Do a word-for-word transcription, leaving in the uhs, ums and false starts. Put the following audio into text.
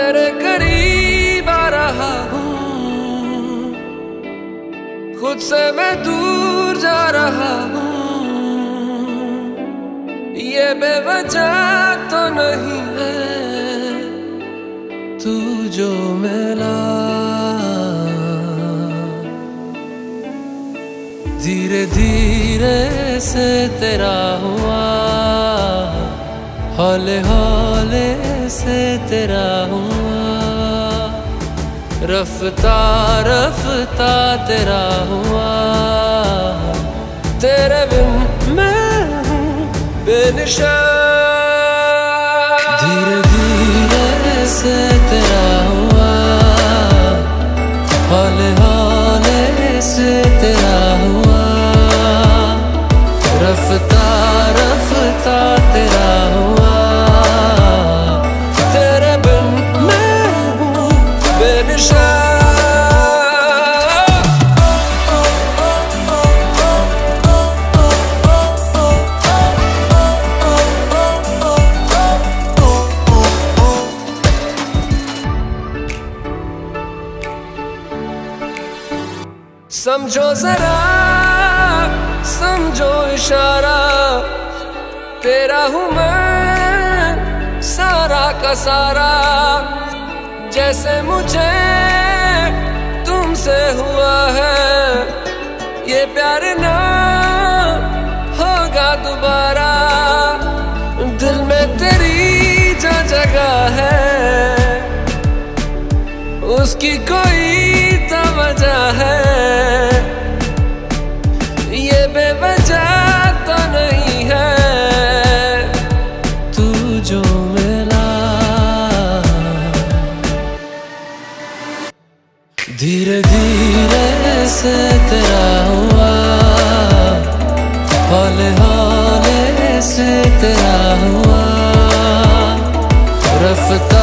तेरे करीब आ रहा हूँ, खुद से मैं दूर जा रहा हूँ। ये बेवजह तो नहीं है तू जो मिला। धीरे धीरे से तेरा हुआ, हौले हौले से तेरा हुआ, रफ्ता रफ्ता तेरा हुआ। तेरे बिन मैं हूँ बेनिशा। धीरे धीरे से तेरा हुआ, हौले हौले से तेरा हुआ, रफ्ता रफ्ता तेरा हुआ। समझो जरा, समझो इशारा, तेरा हूँ मैं सारा का सारा। जैसे मुझे तुमसे हुआ है ये प्यार, ना होगा दोबारा। दिल में तेरी जो जगह है उसकी कोई तवज्जो है। ये बेवजह तो नहीं है तू जो मिला। धीरे धीरे से तेरा हुआ, हौले हौले से तेरा हुआ, रफ्ता